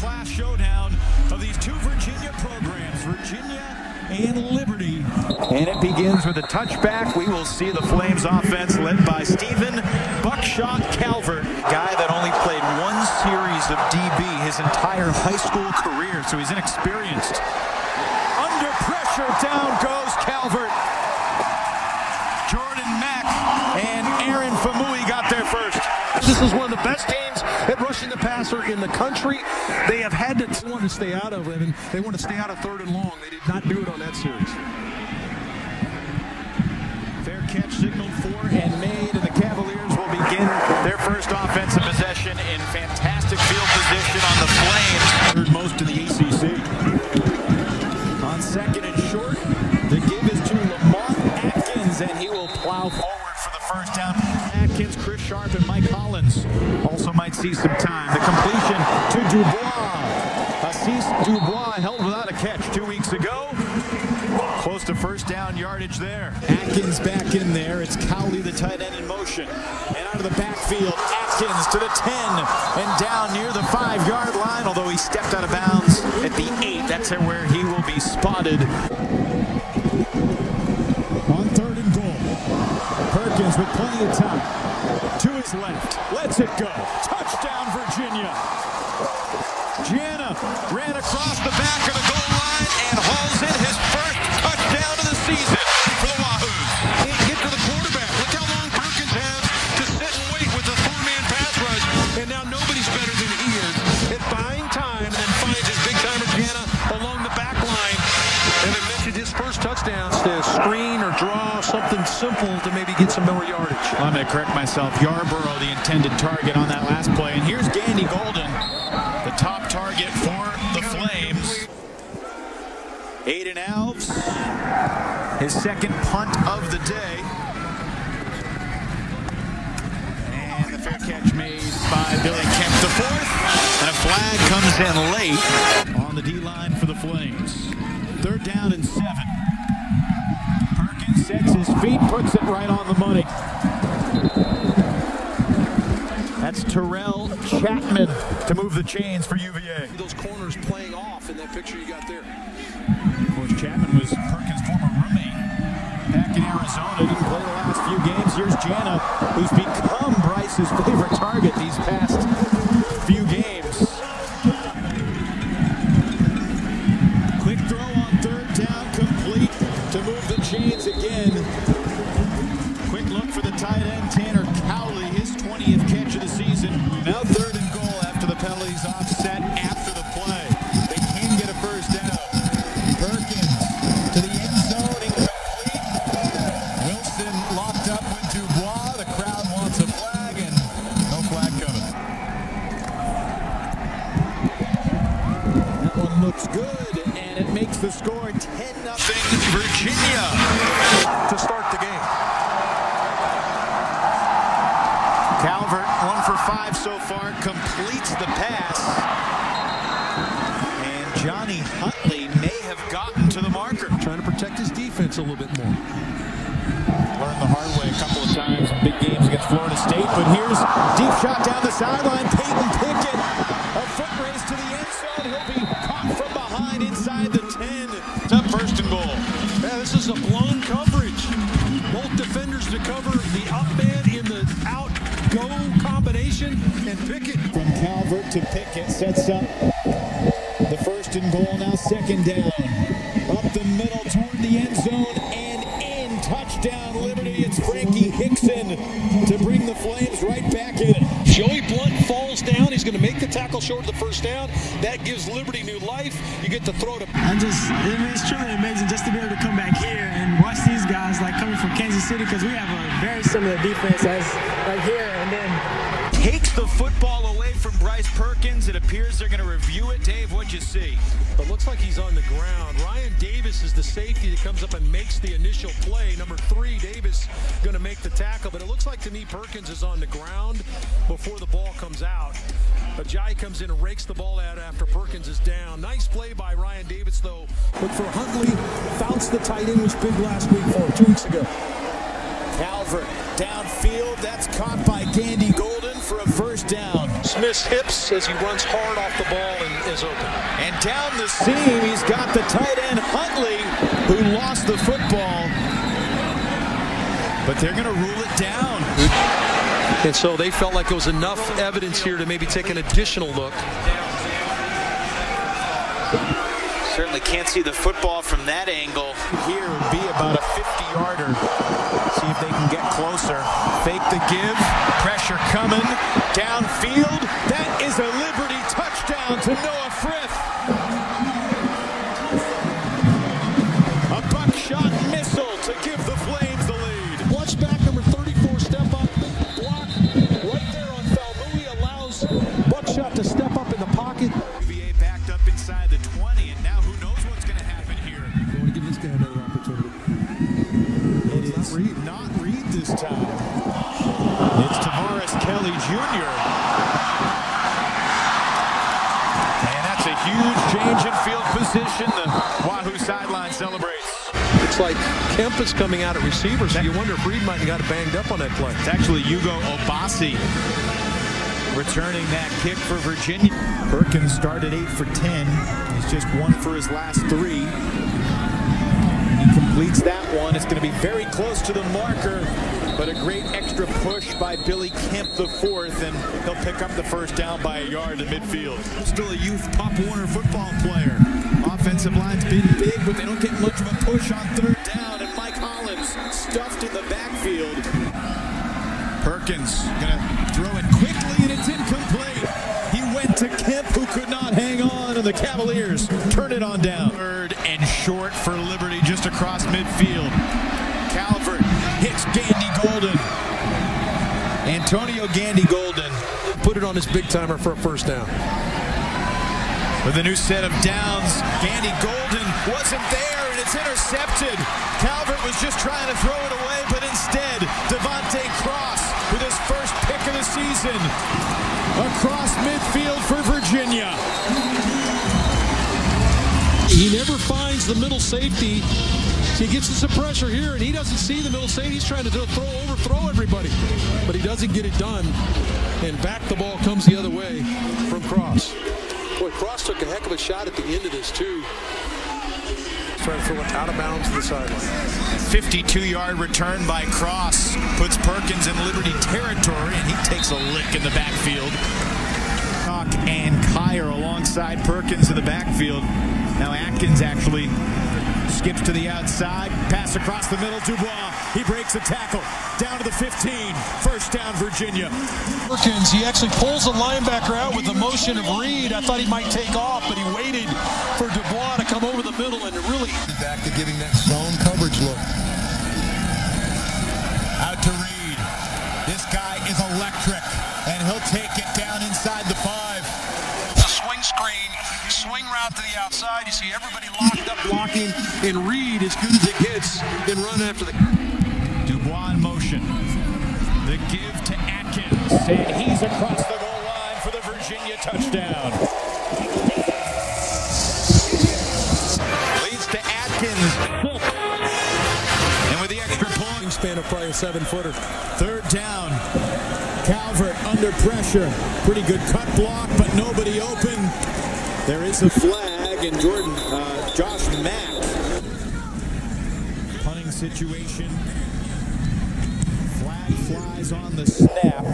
class showdown of these two Virginia programs, Virginia and Liberty. And it begins with a touchback. We will see the Flames offense led by Stephen Buckshot Calvert, guy that only played one series of DB his entire high school career, so he's inexperienced. Under pressure, down goes Calvert. Jordan Mack and Aaron Famui got there first. This is one of the best teams at rushing the passer in the country. They have had to want to stay out of it, and they want to stay out of third and long. They did not do it on that series. Fair catch signaled for and made, and the Cavaliers will begin their first offensive possession in fantastic field position on the Flames. Third most in the ACC. On second and short, the give is to Lamont Atkins, and he will plow forward for the first down. Atkins, Chris Sharp, and Mike Hollins also might see some time. The completion to Dubois. Assis Dubois held without a catch 2 weeks ago. Close to first down yardage there. Atkins back in there. It's Cowley, the tight end, in motion. And out of the backfield, Atkins to the 10 and down near the 5-yard line, although he stepped out of bounds at the 8. That's where he will be spotted. On third and goal, Perkins with plenty of time. To his left, lets it go. Touchdown, Virginia. Jana ran across the back of the goal line and hauls in his first touchdown of the season for the Wahoos. Can't get to the quarterback. Look how long Perkins has to sit and wait with the four-man pass rush. And now nobody's better than he is at buying time, and finds his big-timer Jana along the back line. And I mentioned his first touchdown to screen or draw, something simple to maybe get some more yardage. I'm going to correct myself. Yarbrough, the intended target on that last play. And here's Gandy-Golden, the top target for the Flames. Aiden Alves, his second punt of the day. And the fair catch made by Billy Kemp, the fourth. And a flag comes in late. On the D-line for the Flames. Third down and 7. Perkins sets his feet, puts it right on the money. That's Tyrell Chatman to move the chains for UVA. Those corners playing off in that picture you got there. Of course, Chatman was Perkins' former roommate back in Arizona. Didn't play the last few games. Here's Jana, who's become Bryce's favorite target these past few games. Quick throw on third down, complete to move the chains again. Quick look for the tight end, Tanner Cowley, his 20th catch of the season. Now third and goal after the penalties offset after the play. They can get a first down. Perkins to the end zone, incomplete. Wilson locked up with Dubois. The crowd wants a flag, and no flag coming. That one looks good, and it makes the score 10-0 Virginia to start the game. Calvert, 1 for 5 so far, completes the pass. And Johnny Huntley may have gotten to the marker. Trying to protect his defense a little bit more. Learned the hard way a couple of times in big games against Florida State, but here's deep shot down the sideline. Peyton Pickett, a foot race to the end zone. He'll be caught from behind inside the 10. It's up first and goal. Yeah, this is a blown coverage. Both defenders to cover the up man in the out. Go combination and Pickett. From Calvert to Pickett, sets up the first and goal, now second down. Up the middle toward the end zone and in. Touchdown Liberty, it's Frankie Hickson to bring the Flames right back in. Joey Blunt falls down, he's going to make the tackle short of the first down. That gives Liberty new life. You get to throw to... It's truly amazing just to be able to come back here and watch these guys like coming from Kansas City, because we have a very similar defense as right here. And then takes the football away from Bryce Perkins. It appears they're going to review it. Dave, what'd you see? It looks like he's on the ground. Ryan Davis is the safety that comes up and makes the initial play. Number 3, Davis going to make the tackle, but it looks like to me Perkins is on the ground before the ball comes out. Ajayi comes in and rakes the ball out after Perkins is down. Nice play by Ryan Davis, though. Look for Huntley. Fouts, the tight end, was big last week, 2 weeks ago. Calvert downfield. That's caught by Gandy-Golden for a first down. Smith's hips as he runs hard off the ball and is open. And down the seam, he's got the tight end Huntley, who lost the football. But they're going to rule it down. And so they felt like there was enough evidence here to maybe take an additional look. Certainly can't see the football from that angle. Here would be about a 50-yarder. See if they can get closer. Fake the give. Pressure coming. Downfield. That is a Liberty touchdown to Noah Frith. A buckshot missile to give the Flames the lead. Watch back number 34 step up. Block right there on Falmouth allows Buckshot to step up in the pocket. It's Tavares Kelly Jr. And that's a huge change in field position. The Wahoo sideline celebrates. It's like Kemp is coming out at receiver, so you wonder if Reed might have got banged up on that play. It's actually Hugo Obasi returning that kick for Virginia. Perkins started 8 for 10. He's just 1 for his last 3. He completes that one. It's going to be very close to the marker. But a great extra push by Billy Kemp, the fourth, and he'll pick up the first down by a yard to midfield. Still a youth Pop Warner football player. Offensive line's been big, but they don't get much of a push on third down. And Mike Hollins stuffed in the backfield. Perkins gonna throw it quickly, and it's incomplete. He went to Kemp, who could not hang on, and the Cavaliers turn it on down. Third and short for Liberty, just across midfield. Calvert hits Gandy-Golden. Antonio Gandy-Golden put it on his big timer for a first down. With a new set of downs, Gandy-Golden wasn't there, and it's intercepted. Calvert was just trying to throw it away, but instead, De'Vonte Cross with his first pick of the season across midfield for Virginia. He never finds the middle safety. He gets some pressure here, and he doesn't see the middle safety. He's trying to overthrow everybody, but he doesn't get it done. And back the ball comes the other way from Cross. Boy, Cross took a heck of a shot at the end of this, too. Trying to throw it out of bounds to the sideline. 52-yard return by Cross puts Perkins in Liberty territory, and he takes a lick in the backfield. Cock and Kyer alongside Perkins in the backfield. Now Atkins actually skips to the outside, pass across the middle, Dubois, he breaks a tackle, down to the 15, first down Virginia. Perkins, he actually pulls the linebacker out with the motion of Reed. I thought he might take off, but he waited for Dubois to come over the middle, and it really... Back to giving that zone coverage look. Out to Reed. This guy is electric, and he'll take it down inside the 5. The swing screen. Swing route to the outside. You see everybody locked up blocking, and Reed as good as it gets and run after the... Dubois in motion. The give to Atkins, and he's across the goal line for the Virginia touchdown. Leads to Atkins. And with the extra point... Span of play, a 7-footer. Third down. Calvert under pressure. Pretty good cut block, but nobody open. There is a flag, and Josh Mack. Punting situation. Flag flies on the snap.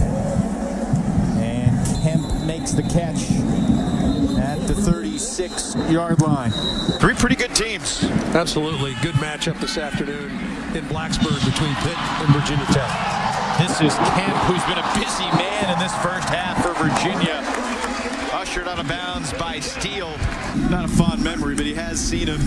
And Kemp makes the catch at the 36-yard line. Three pretty good teams. Absolutely. Good matchup this afternoon in Blacksburg between Pitt and Virginia Tech. This is Kemp, who's been a busy man in this first half for Virginia. Ushered out of bounds by Steele. Not a fond memory, but he has seen him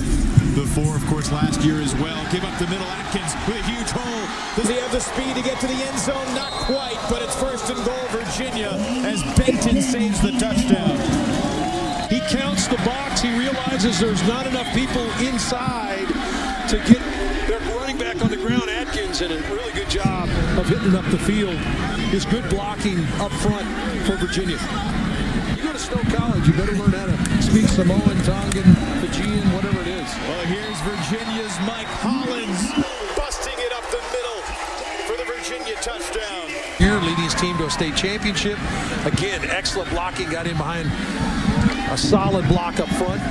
before, of course, last year as well. Give up the middle, Atkins with a huge hole. Does he have the speed to get to the end zone? Not quite, but it's first and goal, Virginia, as Benton saves the touchdown. He counts the box. He realizes there's not enough people inside to get their running back on the ground. Atkins did a really good job of hitting up the field. It's good blocking up front for Virginia. Snow College, you better learn how to speak Samoan, Tongan, Fijian, whatever it is. Well, here's Virginia's Mike Hollins busting it up the middle for State Championship. Again, excellent blocking, got in behind a solid block up front.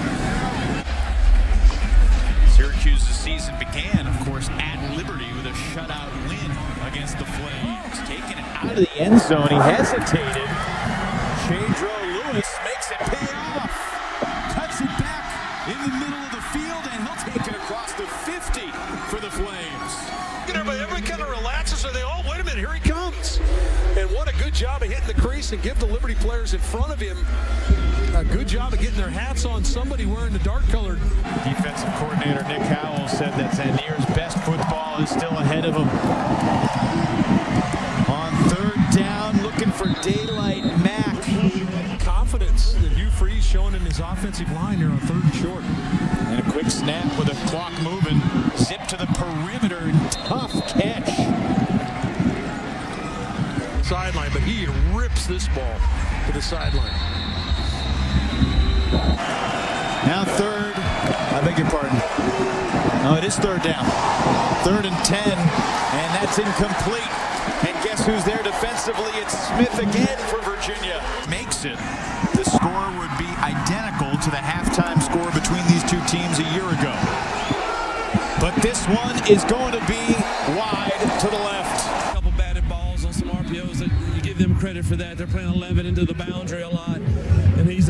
Syracuse's season began, of course, at Liberty with a shutout win against the Flames. Taken it out of the end zone, he hesitated. Chandro Lewis makes it pay off. Cuts it back in the middle of the field, and he'll take it across the 50 for the Flames. Everybody kind of relaxes, and they all, wait a minute, here he comes. And what a good job of hitting the crease and give the Liberty players in front of him a good job of getting their hats on somebody wearing the dark-colored. Defensive coordinator Nick Howell said that Zanier's best football is still ahead of him. On third down, looking for daylight, Mac. Confidence that Hugh Freeze showing in his offensive line here on third and short. And a quick snap with a clock moving. Zip to the perimeter, tough catch. Sideline, but he rips this ball to the sideline. Now third, I beg your pardon. No, it is third down. Third and 10, and that's incomplete. And guess who's there defensively? It's Smith again for Virginia. Makes it. The score would be identical to the halftime score between these two teams a year ago. But this one is going to be wide to the left. A couple batted balls on some RPOs. That you give them credit for that. They're playing 11 into the boundary a lot. And he's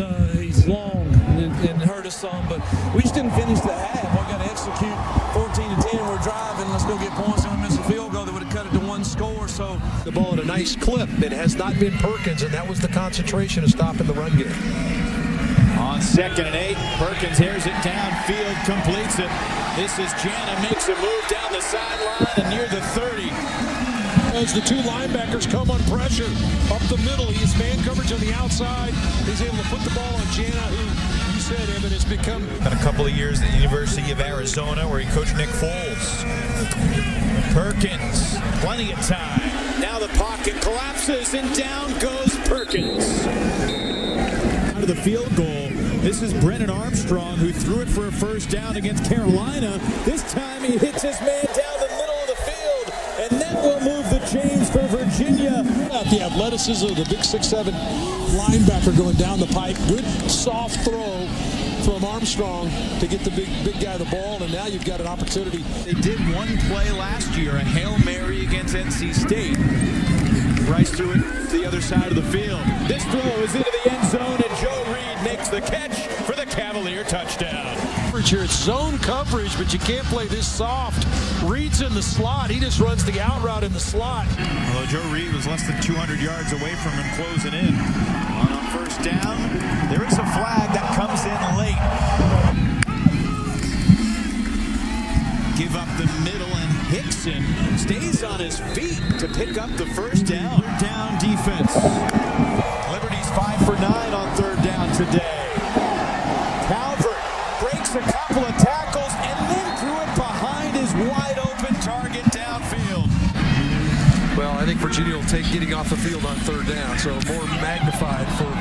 long and hurt us some, but we just didn't finish the half. We've got to execute 14-10. We're driving. Let's go get points. And we miss a field goal that would have cut it to one score. So the ball at a nice clip. It has not been Perkins, and that was the concentration of stopping the run game. On second and 8, Perkins hears it downfield, completes it. This is Jana, makes a move down the sideline and near the 30. As the two linebackers come on pressure up the middle, he has man coverage on the outside. He's able to put the ball on Jana, who you said, Evan, has become. Been a couple of years at the University of Arizona where he coached Nick Foles. Perkins, plenty of time. Now the pocket collapses and down goes Perkins. Out of the field goal, this is Brennan Armstrong, who threw it for a first down against Carolina. This time he hits his man down the middle of the field, and that will move James for Virginia. The athleticism of the big 6'7" linebacker going down the pipe. Good soft throw from Armstrong to get the big guy the ball, and now you've got an opportunity. They did one play last year, a Hail Mary against NC State. Bryce threw it to the other side of the field. This throw is into the end zone, and Joe Reed makes the catch for the Cavalier touchdown. It's zone coverage, but you can't play this soft. Reed's in the slot. He just runs the out route in the slot. Although Joe Reed was less than 200 yards away from him closing in. On first down, there is a flag that comes in late. Give up the middle, and Hickson stays on his feet to pick up the first down. Third down defense. Liberty's 5 for 9 on third down today. A couple of tackles and then threw it behind his wide open target downfield. Well, I think Virginia will take getting off the field on third down, so more magnified for,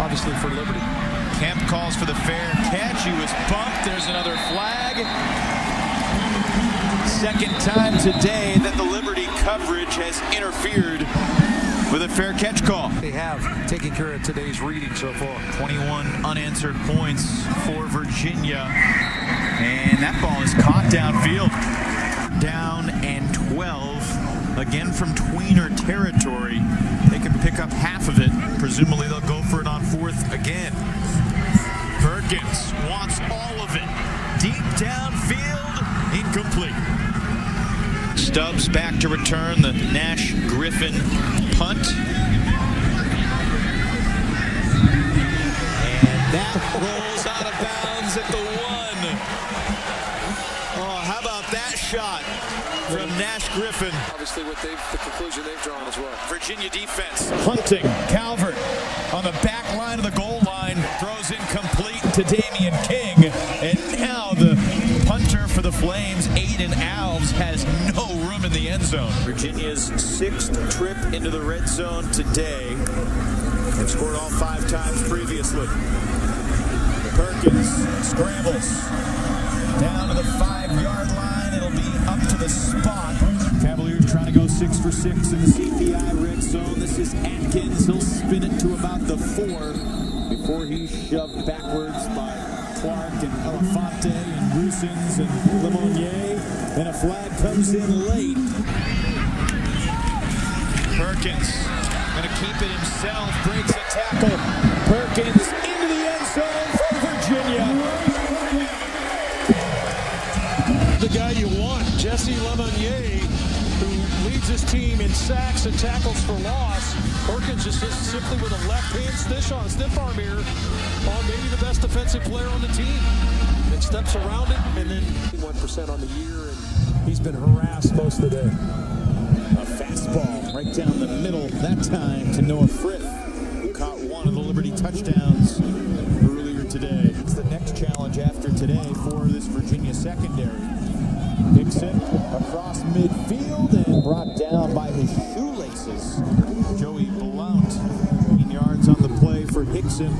obviously, for Liberty. Kemp calls for the fair catch. He was bumped. There's another flag. Second time today that the Liberty coverage has interfered with a fair catch call. They have taken care of today's reading so far. 21 unanswered points for Virginia. And that ball is caught downfield. Down and 12. Again from tweener territory. They can pick up half of it. Presumably they'll go for it on fourth again. Perkins wants all of it. Deep downfield, incomplete. Stubbs back to return the Nash Griffin punt. And that rolls out of bounds at the 1. Oh, how about that shot from Nash Griffin? Obviously, the conclusion they've drawn as well. Virginia defense hunting. Calvert on the back line of the goal line. Throws incomplete to Damian King. And now the punter for the Flames, Aiden Alves, has no room in the end zone. Virginia's 6th trip into the red zone today. They've scored all 5 times previously. Perkins scrambles down to the 5-yard line. it'll be up to the spot. Cavaliers trying to go 6 for 6 in the CPI red zone. This is Atkins. He'll spin it to about the 4 before he's shoved backwards by Clark and Elefante and Rusins and Lemonnier. And a flag comes in late. Perkins going to keep it himself. Breaks a tackle. Perkins into the end zone for Virginia. The guy you want, Jesse Lemonnier, who leads his team in sacks and tackles for loss. Perkins just hits simply with a left-hand stiff arm here on maybe the best defensive player on the team. And steps around it, and then 1% on the year, and he's been harassed most of the day. A fastball right down the middle that time to Noah Frith, who caught one of the Liberty touchdowns earlier today. It's the next challenge after today for this Virginia secondary. Hickson across midfield and brought down by his shoelaces. Joey Blount, 15 yards on the play for Hickson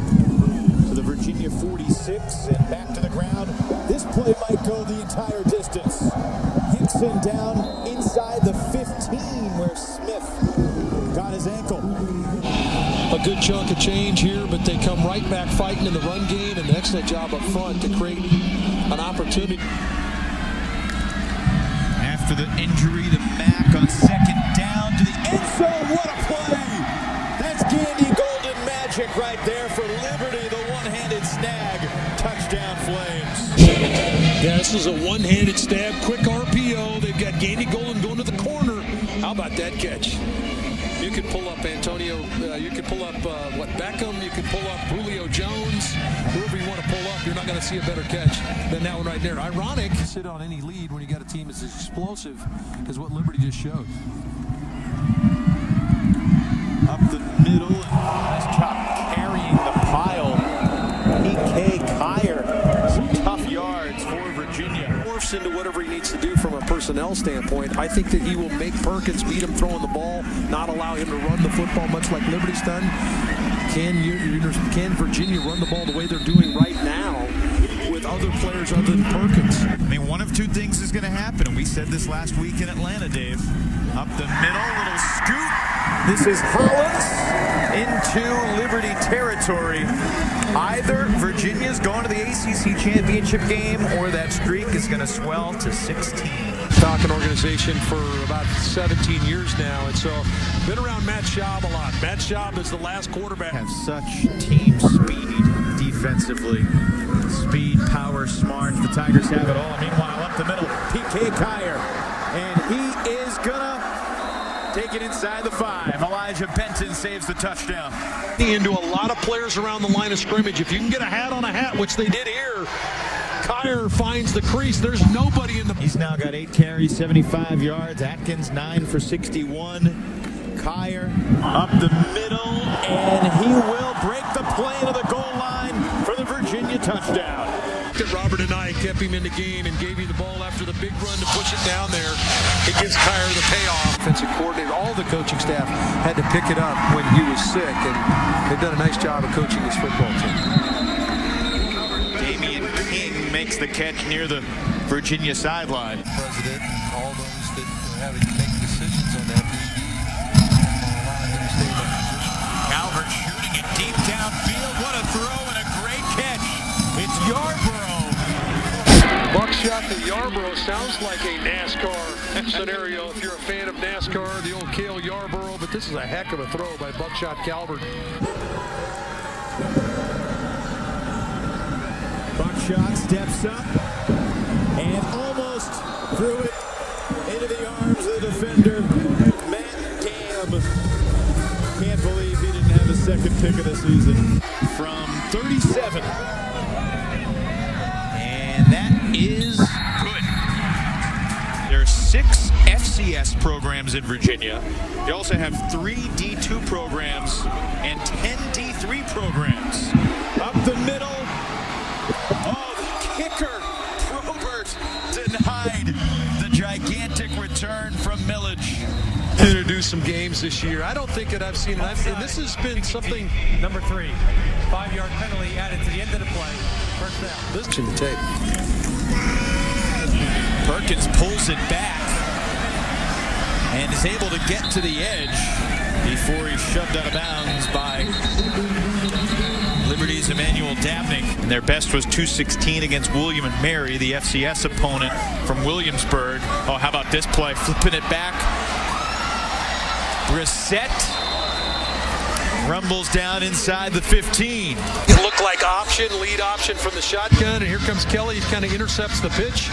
to the Virginia 46 and back to the ground. This play might go the entire distance. Hickson down inside the 15 where Smith got his ankle. A good chunk of change here, but they come right back fighting in the run game, and an excellent job up front to create an opportunity. After the injury to Mac on second down to the end zone, what a play! That's Gandy-Golden magic right there for Liberty, the one-handed snag, touchdown Flames. Yeah, this is a one-handed stab, quick RPO, they've got Gandy-Golden going to the corner. How about that catch? You could pull up Antonio, you could pull up, Beckham, you could pull up Julio Jones, whoever you want to pull up, you're not going to see a better catch than that one right there. Ironic. Sit on any lead when you got a team as explosive as what Liberty just showed. Up the middle, and nice job carrying the pile. P.K. Kier, some tough yards for Virginia. Morphs into whatever he needs to do from a personnel standpoint. I think that he will make Perkins beat him throwing the ball, not allow him to run the football much like Liberty's done. Can Virginia run the ball the way they're doing right now with other players other than Perkins? I mean, one of two things is going to happen, and we said this last week in Atlanta, Dave. Up the middle, little scoop. This is Hollins into Liberty territory. Either Virginia's going to the ACC championship game, or that streak is going to swell to 16. Falcon organization for about 17 years now, and so been around Matt Schaub a lot. Matt Schaub is the last quarterback. Have such team speed defensively. Speed, power, smart. The Tigers have it all. Meanwhile, up the middle, P.K. Kier, and he is gonna take it inside the 5. Elijah Benton saves the touchdown. Into a lot of players around the line of scrimmage. If you can get a hat on a hat, which they did here, Kier finds the crease. There's nobody in the... He's now got 8 carries, 75 yards. Atkins 9 for 61. Kier up the middle, and he will break the play to the goal line for the Virginia touchdown. Robert and I kept him in the game and gave him the ball after the big run to push it down there. It gives Kier the payoff. Defensive coordinator, all the coaching staff had to pick it up when he was sick, and they've done a nice job of coaching this football team. Damian King makes the catch near the Virginia sideline. President and all those that have to make decisions on that DB. Calvert shooting it deep downfield. What a throw and a great catch. It's Yarbrough. Buckshot to Yarbrough sounds like a NASCAR scenario. If you're a fan of NASCAR, the old Cale Yarbrough, but this is a heck of a throw by Buckshot Calvert. Buckshot steps up and almost threw it into the arms of the defender, Matt Gamm. Can't believe he didn't have his second pick of the season. From 37. And that is good. There are 6 FCS programs in Virginia. They also have 3 D2 programs and 10 D3 programs. Up the middle. Turn from Millage. Introduced some games this year. I don't think that I've seen it. And this has been something. Number 3, 5-yard penalty added to the end of the play. First down. Listen to the tape. Perkins pulls it back and is able to get to the edge before he's shoved out of bounds by Liberty's Emmanuel Dabney. And their best was 216 against William and Mary, the FCS opponent from Williamsburg. Oh, how about this play? Flipping it back. Brissett rumbles down inside the 15. It looked like lead option from the shotgun. And here comes Kelly. He kind of intercepts the pitch.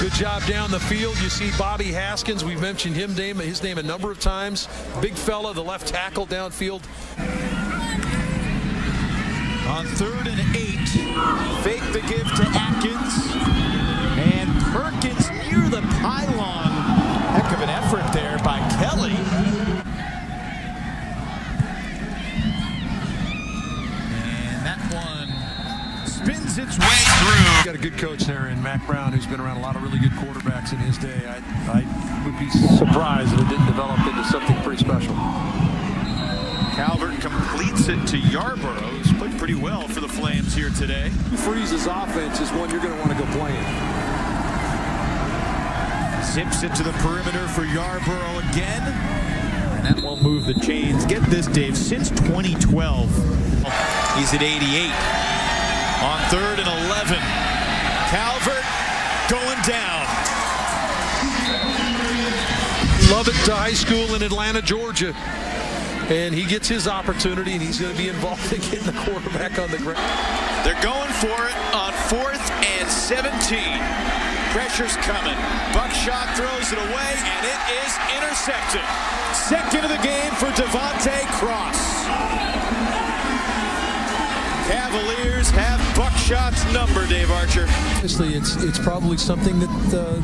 Good job down the field. You see Bobby Haskins. We've mentioned him, his name a number of times. Big fella, the left tackle downfield. On 3rd and 8, fake the give to Atkins, and Perkins near the pylon. Heck of an effort there by Kelly. And that one spins its way through. Got a good coach there in Mac Brown, who's been around a lot of really good quarterbacks in his day. I would be surprised if it didn't develop into something pretty special. Calvert completes it to Yarbrough, who's played pretty well for the Flames here today. Freeze's offense is one you're going to want to go playing. Zips it to the perimeter for Yarbrough again. And that won't move the chains. Get this, Dave, since 2012, he's at 88. On 3rd and 11, Calvert going down. Love it to high school in Atlanta, Georgia. And he gets his opportunity, and he's going to be involved in getting the quarterback on the ground. They're going for it on 4th and 17. Pressure's coming. Buckshot throws it away, and it is intercepted. Second of the game for De'Vonte Cross. Cavaliers have Buckshot's number, Dave Archer. Honestly, it's probably something that... that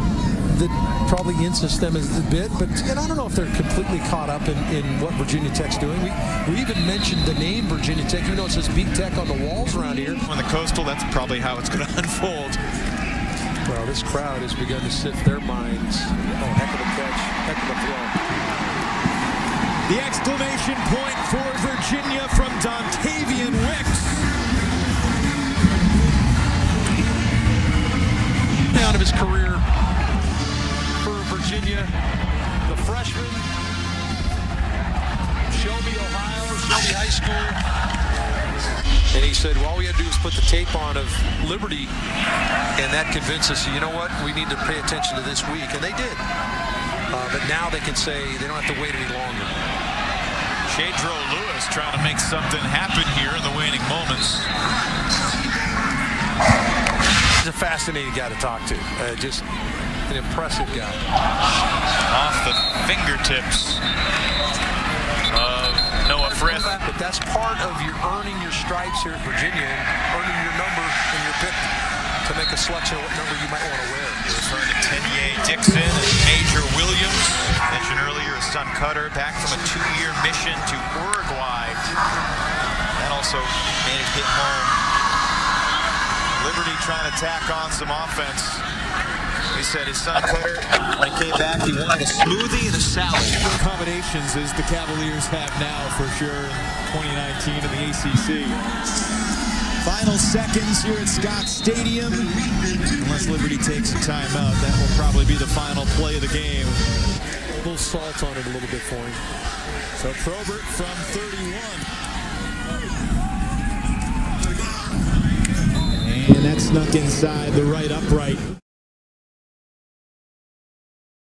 probably insists them as a bit, but and I don't know if they're completely caught up in what Virginia Tech's doing. We even mentioned the name Virginia Tech. You know, it says Big Tech on the walls around here. On the coastal, that's probably how it's going to unfold. Well, this crowd has begun to sift their minds. Oh, heck of a catch, heck of a throw. The exclamation point for Virginia from Dontavian Wick. Out of his career. Virginia, the freshman, Shelby, Ohio, Shelby High School. And he said, well, all we had to do was put the tape on of Liberty, and that convinced us, you know what, we need to pay attention to this week, and they did. But now they can say they don't have to wait any longer. Shadro Lewis trying to make something happen here in the waning moments. He's a fascinating guy to talk to. Just an impressive guy. Off the fingertips of Noah Frith. But that's part of your earning your stripes here at Virginia, earning your number and your pick to make a selection of what number you might want to wear. You're referring to Tenier Dixon and Major Williams. Mentioned earlier, his son Cutter back from a 2-year mission to Uruguay. That also made it hit home. Liberty trying to tack on some offense. He said his son Cutter, when he came back, he wanted a smoothie and a salad. Combinations as the Cavaliers have now for sure in 2019 in the ACC. Final seconds here at Scott Stadium. Unless Liberty takes a timeout, that will probably be the final play of the game. A little salt on it a little bit for him. So Probert from 31. And that snuck inside the right upright.